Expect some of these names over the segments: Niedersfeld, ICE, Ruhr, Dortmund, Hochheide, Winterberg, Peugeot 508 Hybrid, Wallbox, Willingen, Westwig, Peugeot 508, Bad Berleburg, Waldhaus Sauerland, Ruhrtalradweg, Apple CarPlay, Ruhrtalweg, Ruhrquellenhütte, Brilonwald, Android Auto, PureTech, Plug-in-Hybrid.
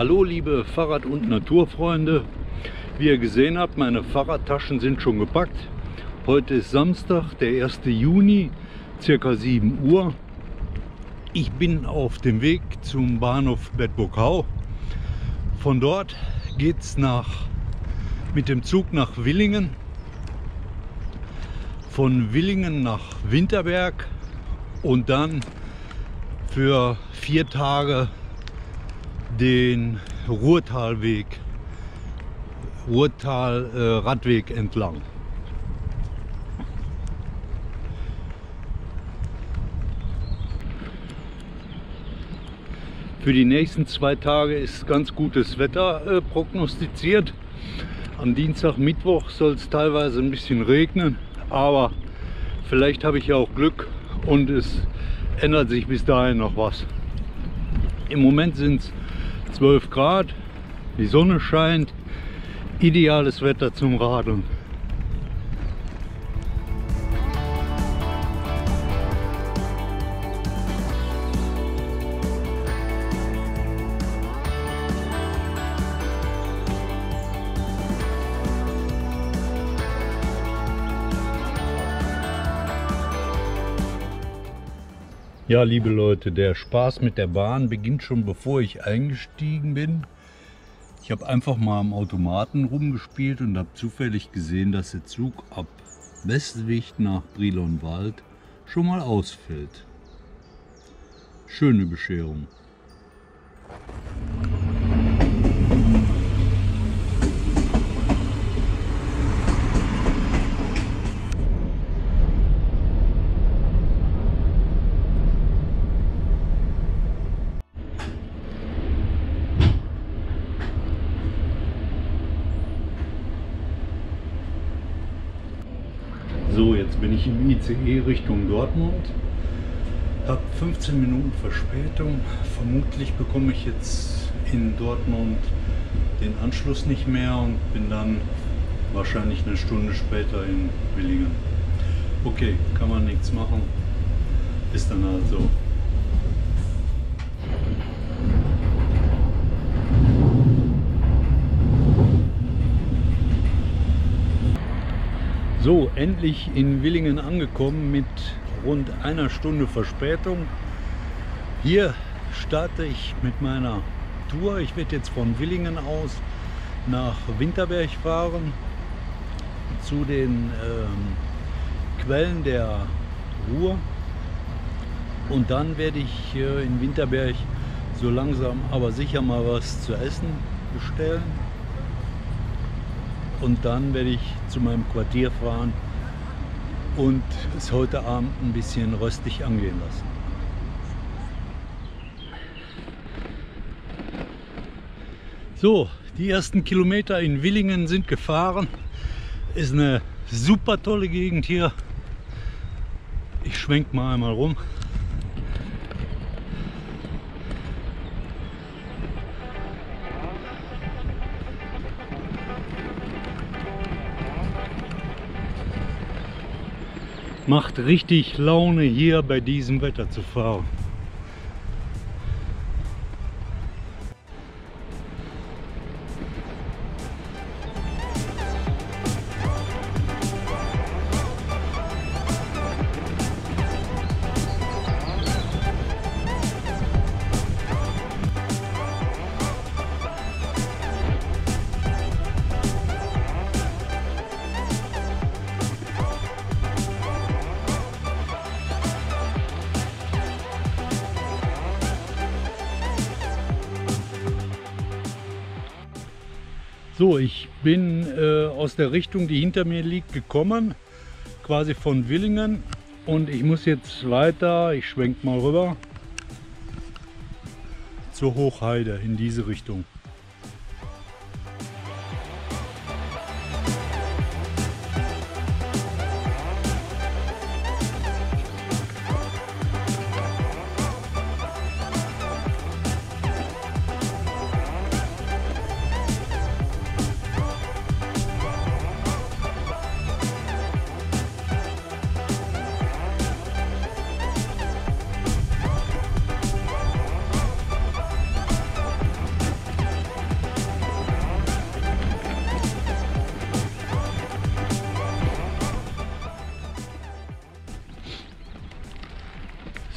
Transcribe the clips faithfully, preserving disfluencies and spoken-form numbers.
Hallo liebe Fahrrad- und Naturfreunde. Wie ihr gesehen habt, meine Fahrradtaschen sind schon gepackt. Heute ist Samstag, der erste Juni, circa sieben Uhr. Ich bin auf dem Weg zum Bahnhof Bad Berleburg. Von dort geht es mit dem Zug nach Willingen. Von Willingen nach Winterberg und dann für vier Tage den Ruhrtalweg, Ruhrtal äh, Radweg entlang. Für die nächsten zwei Tage ist ganz gutes Wetter äh, prognostiziert. Am Dienstag, Mittwoch soll es teilweise ein bisschen regnen, aber vielleicht habe ich ja auch Glück und es ändert sich bis dahin noch was. Im Moment sind es zwölf Grad, die Sonne scheint, ideales Wetter zum Radeln. Ja, liebe Leute, der Spaß mit der Bahn beginnt schon bevor ich eingestiegen bin. Ich habe einfach mal am Automaten rumgespielt und habe zufällig gesehen, dass der Zug ab Westwig nach Brilonwald schon mal ausfällt. Schöne Bescherung. So, jetzt bin ich im I C E Richtung Dortmund, habe fünfzehn Minuten Verspätung, vermutlich bekomme ich jetzt in Dortmund den Anschluss nicht mehr und bin dann wahrscheinlich eine Stunde später in Willingen. Okay, kann man nichts machen, ist dann halt so. So, endlich in Willingen angekommen mit rund einer Stunde Verspätung. Hier starte ich mit meiner Tour. Ich werde jetzt von Willingen aus nach Winterberg fahren, zu den ähm, Quellen der Ruhr. Und dann werde ich äh, in Winterberg so langsam aber sicher mal was zu essen bestellen. Und dann werde ich zu meinem Quartier fahren und es heute Abend ein bisschen röstig angehen lassen. So, die ersten Kilometer in Willingen sind gefahren. Ist eine super tolle Gegend hier. Ich schwenke mal einmal rum. Macht richtig Laune, hier bei diesem Wetter zu fahren. So, ich bin äh, aus der Richtung, die hinter mir liegt, gekommen, quasi von Willingen, und ich muss jetzt weiter, ich schwenke mal rüber, zur Hochheide in diese Richtung.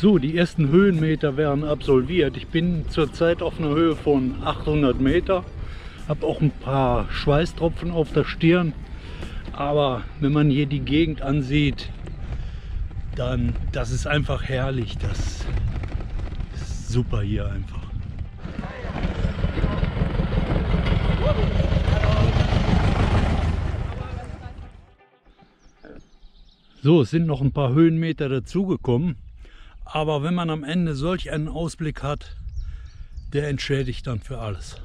So, die ersten Höhenmeter werden absolviert. Ich bin zurzeit auf einer Höhe von achthundert Meter. Habe auch ein paar Schweißtropfen auf der Stirn. Aber wenn man hier die Gegend ansieht, dann, das ist einfach herrlich. Das ist super hier einfach. So, es sind noch ein paar Höhenmeter dazugekommen. Aber wenn man am Ende solch einen Ausblick hat, der entschädigt dann für alles.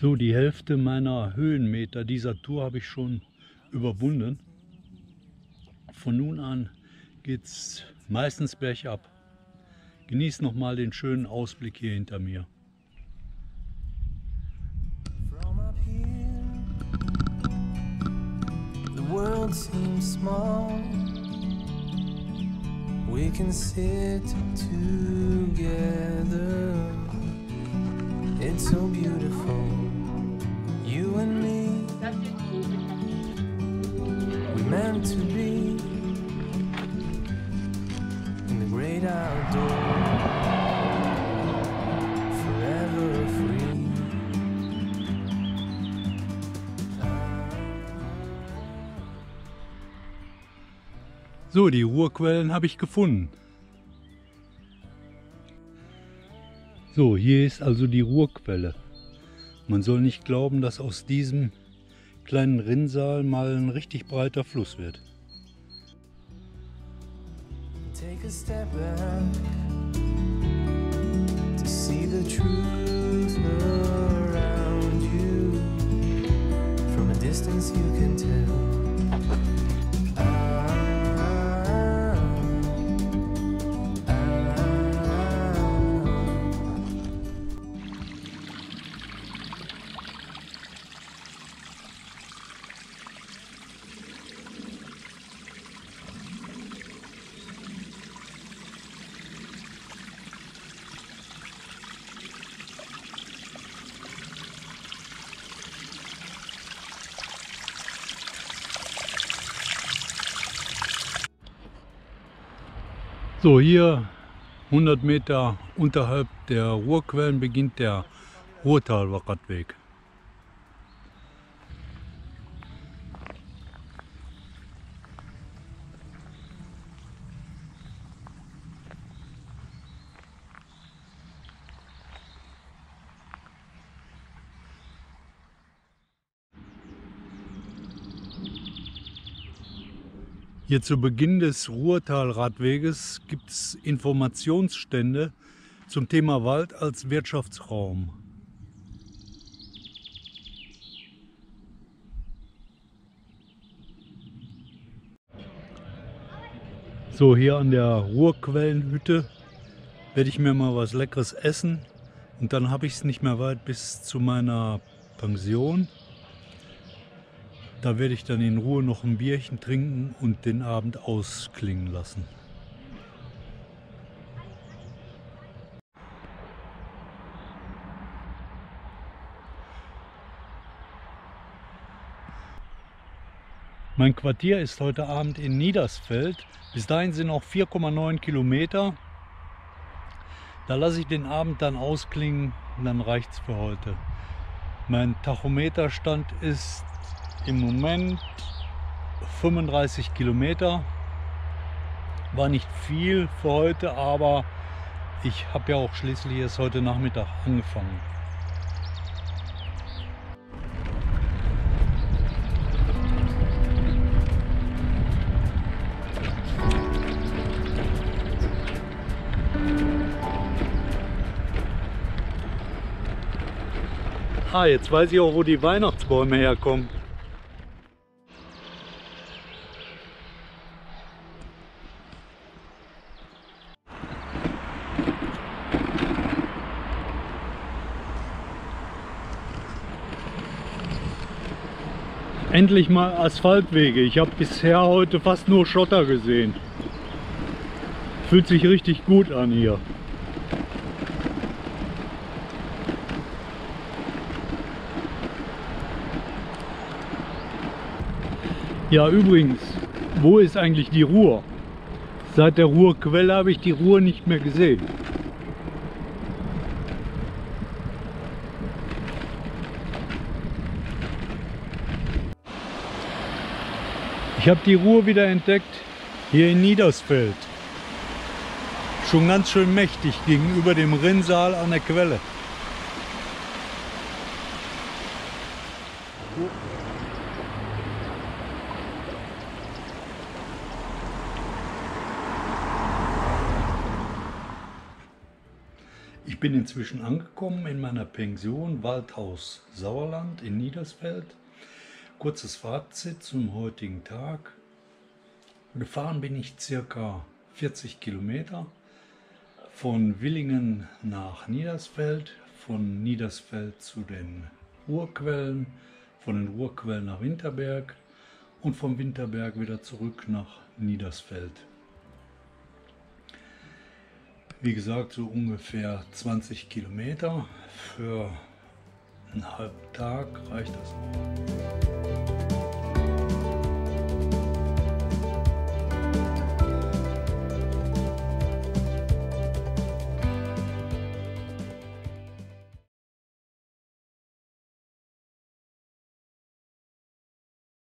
So, die Hälfte meiner Höhenmeter dieser Tour habe ich schon überwunden. Von nun an geht es meistens bergab. Genießt nochmal den schönen Ausblick hier hinter mir. From up here, the world seems small. We can sit together. It's so beautiful, you and me. We meant to be in the great outdoors. So, die Ruhrquellen habe ich gefunden. So, hier ist also die Ruhrquelle. Man soll nicht glauben, dass aus diesem kleinen Rinnsal mal ein richtig breiter Fluss wird. Take a step back to see the truth around you. From a distance you can tell. So, hier hundert Meter unterhalb der Ruhrquellen beginnt der Ruhrtalweg. Hier zu Beginn des Ruhrtalradweges gibt es Informationsstände zum Thema Wald als Wirtschaftsraum. So, hier an der Ruhrquellenhütte werde ich mir mal was Leckeres essen und dann habe ich es nicht mehr weit bis zu meiner Pension. Da werde ich dann in Ruhe noch ein Bierchen trinken und den Abend ausklingen lassen. Mein Quartier ist heute Abend in Niedersfeld. Bis dahin sind noch vier Komma neun Kilometer. Da lasse ich den Abend dann ausklingen und dann reicht's für heute. Mein Tachometerstand ist im Moment fünfunddreißig Kilometer, war nicht viel für heute, aber ich habe ja auch schließlich erst heute Nachmittag angefangen. Ah, jetzt weiß ich auch, wo die Weihnachtsbäume herkommen. Endlich mal Asphaltwege. Ich habe bisher heute fast nur Schotter gesehen. Fühlt sich richtig gut an hier. Ja, übrigens, wo ist eigentlich die Ruhr? Seit der Ruhrquelle habe ich die Ruhr nicht mehr gesehen. Ich habe die Ruhr wieder entdeckt, hier in Niedersfeld. Schon ganz schön mächtig gegenüber dem Rinnsal an der Quelle. Ich bin inzwischen angekommen in meiner Pension Waldhaus Sauerland in Niedersfeld. Kurzes Fazit zum heutigen Tag. Gefahren bin ich circa vierzig Kilometer von Willingen nach Niedersfeld, von Niedersfeld zu den Ruhrquellen, von den Ruhrquellen nach Winterberg und vom Winterberg wieder zurück nach Niedersfeld. Wie gesagt, so ungefähr zwanzig Kilometer. Für einen halben Tag reicht das.